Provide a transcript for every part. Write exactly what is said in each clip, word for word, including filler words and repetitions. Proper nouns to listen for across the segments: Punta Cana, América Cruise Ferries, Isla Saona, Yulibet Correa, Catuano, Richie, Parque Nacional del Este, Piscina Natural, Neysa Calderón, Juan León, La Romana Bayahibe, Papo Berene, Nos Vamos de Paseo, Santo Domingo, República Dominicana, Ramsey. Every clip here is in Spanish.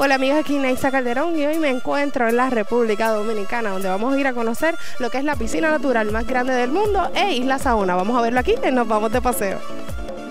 Hola amigos, aquí Neysa Calderón y hoy me encuentro en la República Dominicana, donde vamos a ir a conocer lo que es la piscina natural más grande del mundo e Isla Saona. Vamos a verlo aquí en Nos Vamos de Paseo.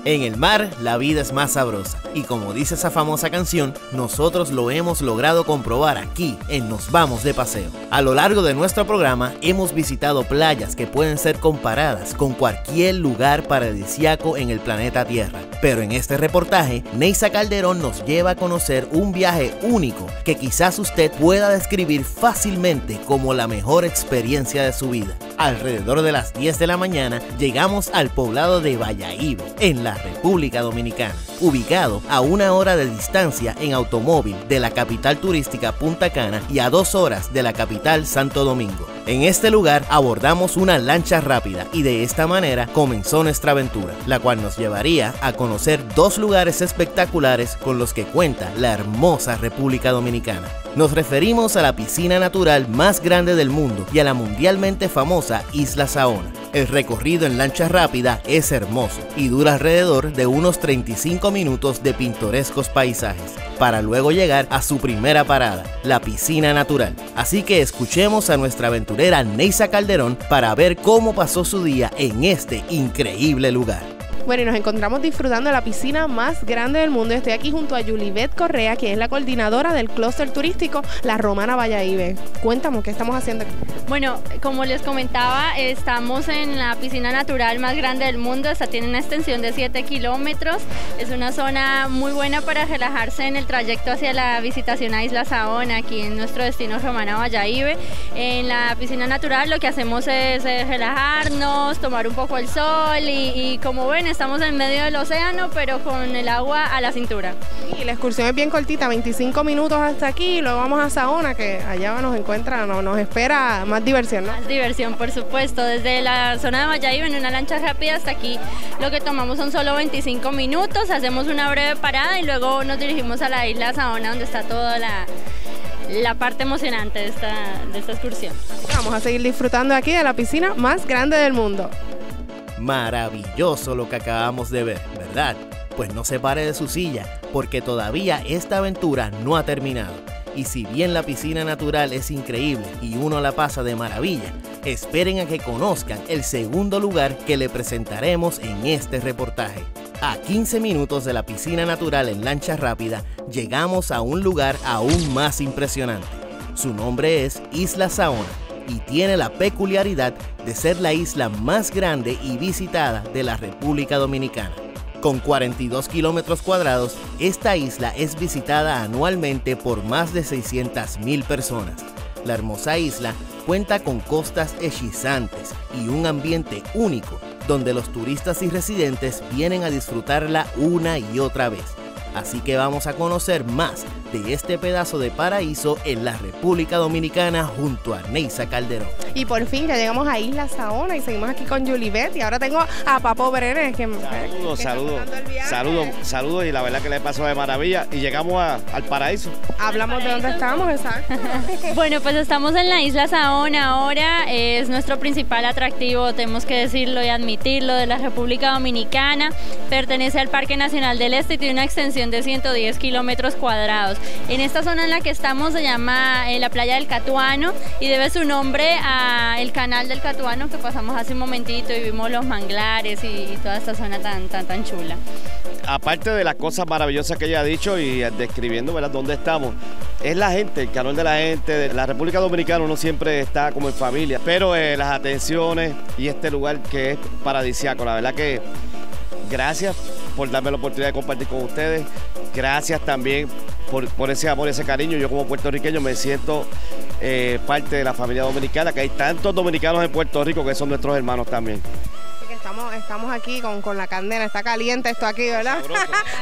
En el mar, la vida es más sabrosa y como dice esa famosa canción, nosotros lo hemos logrado comprobar aquí en Nos Vamos de Paseo. A lo largo de nuestro programa hemos visitado playas que pueden ser comparadas con cualquier lugar paradisíaco en el planeta Tierra. Pero en este reportaje, Neysa Calderón nos lleva a conocer un viaje único que quizás usted pueda describir fácilmente como la mejor experiencia de su vida. Alrededor de las diez de la mañana llegamos al poblado de Bayahibe, en la República Dominicana, ubicado a una hora de distancia en automóvil de la capital turística Punta Cana y a dos horas de la capital Santo Domingo. En este lugar abordamos una lancha rápida y de esta manera comenzó nuestra aventura, la cual nos llevaría a conocer dos lugares espectaculares con los que cuenta la hermosa República Dominicana. Nos referimos a la piscina natural más grande del mundo y a la mundialmente famosa Isla Saona. El recorrido en lancha rápida es hermoso y dura alrededor de unos treinta y cinco minutos de pintorescos paisajes, para luego llegar a su primera parada, la piscina natural. Así que escuchemos a nuestra aventurera Neysa Calderón para ver cómo pasó su día en este increíble lugar. Bueno, y nos encontramos disfrutando de la piscina más grande del mundo. Estoy aquí junto a Yulibet Correa, quien es la coordinadora del clúster turístico La Romana Bayahibe. Cuéntanos, ¿qué estamos haciendo aquí? Bueno, como les comentaba, estamos en la piscina natural más grande del mundo. Esta tiene una extensión de siete kilómetros. Es una zona muy buena para relajarse en el trayecto hacia la visitación a Isla Saona, aquí en nuestro destino Romana Bayahibe. En la piscina natural lo que hacemos es relajarnos, tomar un poco el sol y, y como ven, estamos en medio del océano, pero con el agua a la cintura. Y la excursión es bien cortita, veinticinco minutos hasta aquí, y luego vamos a Saona, que allá nos encuentra, no, nos espera más diversión, ¿no? Más diversión, por supuesto. Desde la zona de Bayahibe, en una lancha rápida hasta aquí, lo que tomamos son solo veinticinco minutos, hacemos una breve parada y luego nos dirigimos a la Isla Saona, donde está toda la... la parte emocionante de esta, de esta excursión. Vamos a seguir disfrutando aquí de la piscina más grande del mundo. Maravilloso lo que acabamos de ver, ¿verdad? Pues no se pare de su silla, porque todavía esta aventura no ha terminado. Y si bien la piscina natural es increíble y uno la pasa de maravilla, esperen a que conozcan el segundo lugar que le presentaremos en este reportaje. A quince minutos de la piscina natural en lancha rápida, llegamos a un lugar aún más impresionante. Su nombre es Isla Saona y tiene la peculiaridad de ser la isla más grande y visitada de la República Dominicana. Con cuarenta y dos kilómetros cuadrados, esta isla es visitada anualmente por más de seiscientas mil personas. La hermosa isla cuenta con costas hechizantes y un ambiente único, donde los turistas y residentes vienen a disfrutarla una y otra vez. Así que vamos a conocer más de este pedazo de paraíso en la República Dominicana junto a Neysa Calderón. Y por fin ya llegamos a Isla Saona y seguimos aquí con Yulibet y ahora tengo a Papo Berene. Saludos, saludos, saludos, saludos y la verdad que le pasó de maravilla y llegamos a, al paraíso. Hablamos paraíso de dónde estamos, exacto. Bueno, pues estamos en la Isla Saona ahora, es nuestro principal atractivo, tenemos que decirlo y admitirlo, de la República Dominicana. Pertenece al Parque Nacional del Este y tiene una extensión de ciento diez kilómetros cuadrados. En esta zona en la que estamos se llama eh, la playa del Catuano y debe su nombre al canal del Catuano que pasamos hace un momentito y vimos los manglares y, y toda esta zona tan, tan, tan chula. Aparte de las cosas maravillosas que ella ha dicho y describiendo, ¿verdad?, dónde estamos, es la gente, el calor de la gente, de la República Dominicana uno siempre está como en familia, pero eh, las atenciones y este lugar que es paradisíaco, la verdad que gracias por darme la oportunidad de compartir con ustedes, gracias también Por, por ese amor, ese cariño. Yo como puertorriqueño me siento eh, parte de la familia dominicana, que hay tantos dominicanos en Puerto Rico que son nuestros hermanos también. Estamos, estamos aquí con, con la candela, está caliente esto aquí, ¿verdad?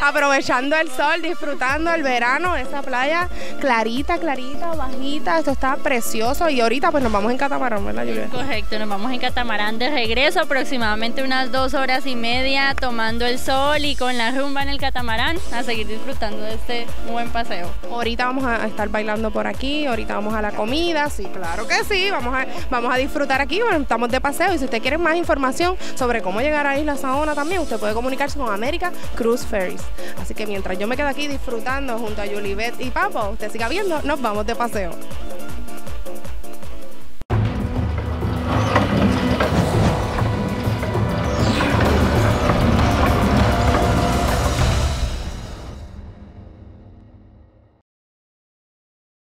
Aprovechando el sol, disfrutando el verano, esa playa clarita, clarita, bajita, esto está precioso y ahorita pues nos vamos en catamarán, ¿verdad, Julia? Correcto, nos vamos en catamarán de regreso, aproximadamente unas dos horas y media tomando el sol y con la rumba en el catamarán a seguir disfrutando de este buen paseo. Ahorita vamos a estar bailando por aquí, ahorita vamos a la comida, sí, claro que sí, vamos a, vamos a disfrutar aquí, bueno, estamos de paseo y si usted quiere más información sobre cómo llegar a Isla Saona también, usted puede comunicarse con América Cruise Ferries. Así que mientras yo me quedo aquí disfrutando junto a Yulibet y Papo, usted siga viendo Nos Vamos de Paseo.